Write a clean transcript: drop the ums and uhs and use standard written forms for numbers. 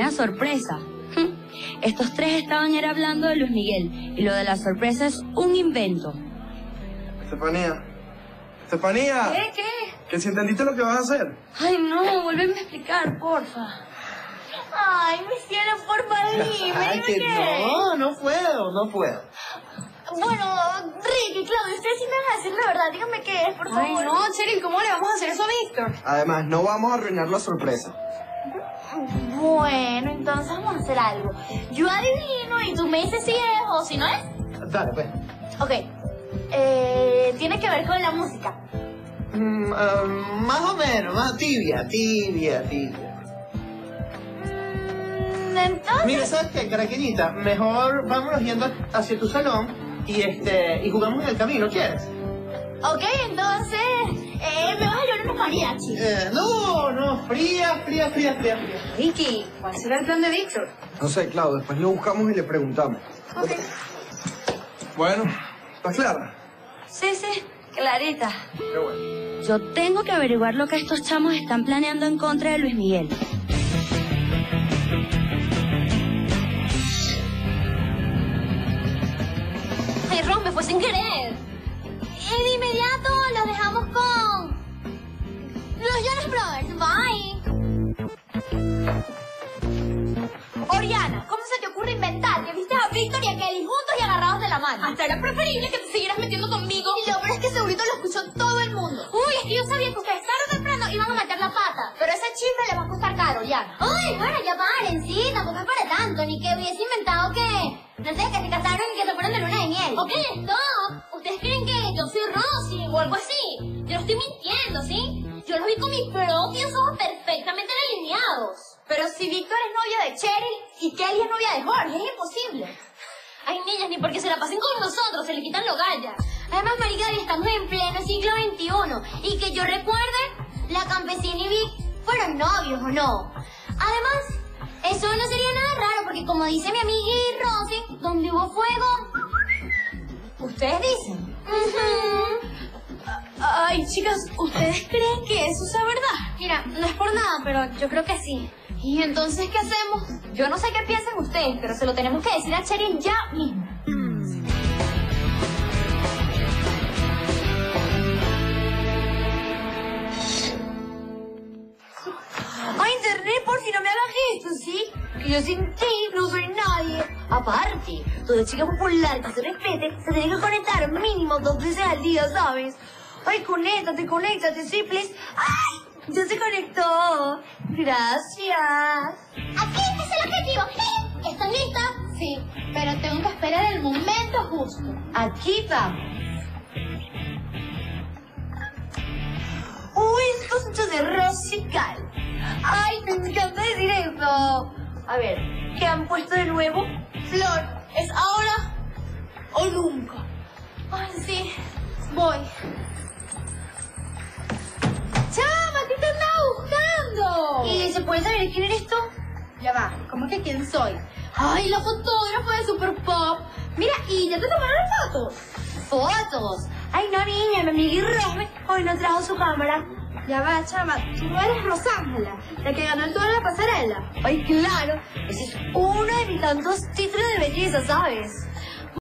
una sorpresa. Estos tres estaban hablando de Luis Miguel, y lo de la sorpresa es un invento. Estefanía. ¿Qué? ¿Que si entendiste lo que vas a hacer? Ay, no, vuélveme a explicar, porfa. Ay, mi cielo, porfa, dime. Ay, que no puedo. Bueno, Ricky, Claudio, ustedes sí me van a decir la verdad. Díganme qué es, por favor. Ay, no, Sheryl, ¿cómo le vamos a hacer eso a Víctor? Además, no vamos a arruinar la sorpresa. Bueno, entonces vamos a hacer algo. Yo adivino y tú me dices si es o si no es. Dale, pues. Ok. Tiene que ver con la música. Más o menos, más tibia. Entonces... Mira, ¿sabes qué, caraqueñita? Mejor vámonos yendo hacia tu salón y jugamos en el camino, ¿quieres? Ok, entonces... me vas a llevar unos mariachis. No, fría. Vicky, ¿cuál será el plan de Víctor? No sé, Claudio, después lo buscamos y le preguntamos. Ok. Bueno, ¿estás clara? Sí, clarita. Qué bueno. Yo tengo que averiguar lo que estos chamos están planeando en contra de Luis Miguel. Me fue sin querer. Y de inmediato los dejamos con los Jonas Brothers. Bye. Oriana, ¿cómo se te ocurre inventar que viste a Víctor y a Kelly juntos y agarrados de la mano? Hasta era preferible que te siguieras metiendo conmigo. Y lo peor es que segurito lo escuchó todo el mundo. Uy, es que yo sabía que ustedes tarde o temprano iban a meter la pata. Pero ese chisme le va a costar caro, Oriana. Uy, bueno, ya paren, sí, tampoco es para tanto. Ni que hubiese inventado que... No sé, que se casaron y que se fueron de luna de miel. Ok, stop. ¿Ustedes creen que yo soy Rosie o algo así? Yo no estoy mintiendo, ¿sí? Yo los vi con mis propios ojos perfectamente delineados. Pero si Víctor es novio de Sheryl y Kelly es novia de Jorge, es imposible. Ay, niñas, ni porque se la pasen con nosotros, se le quitan los gallas. Además, marica, estamos en pleno siglo XXI. Y que yo recuerde, la campesina y Vic fueron novios, ¿o no? Además... Eso no sería nada raro, porque como dice mi amiga Rosie, donde hubo fuego... ¿Ustedes dicen? Ay, chicas, ¿ustedes creen que eso sea verdad? Mira, no es por nada, pero yo creo que sí. ¿Y entonces qué hacemos? Yo no sé qué piensan ustedes, pero se lo tenemos que decir a Sheryl ya mismo. Por si no me hagas esto, ¿sí? Que yo sin ti no soy nadie. Aparte, toda chica popular que se respete se tiene que conectar mínimo 2 veces al día, ¿sabes? Ay, conéctate, sí, please. ¡Ay! Ya se conectó. Gracias. Aquí es el objetivo. ¿Están listas? Sí, pero tengo que esperar el momento justo. Aquí vamos. Uy, estos hechos de Rosical. ¡Ay, me encanta decir eso! A ver, ¿qué han puesto de nuevo? Flor, ¿es ahora o nunca? Ay, sí, voy. ¡Chama, te andaba buscando! ¿Y se puede saber quién eres tú? Ya va, ¿cómo que quién soy? ¡Ay, la fotógrafa de Super Pop! Mira, ¿y ya te tomaron fotos? ¿Fotos? Ay, no, niña, mi amiga Rosme hoy no trajo su cámara. Ya va, chama, tú no eres Rosángela, la que ganó el tour de la pasarela. Ay, claro, ese es uno de mis tantos títulos de belleza, ¿sabes?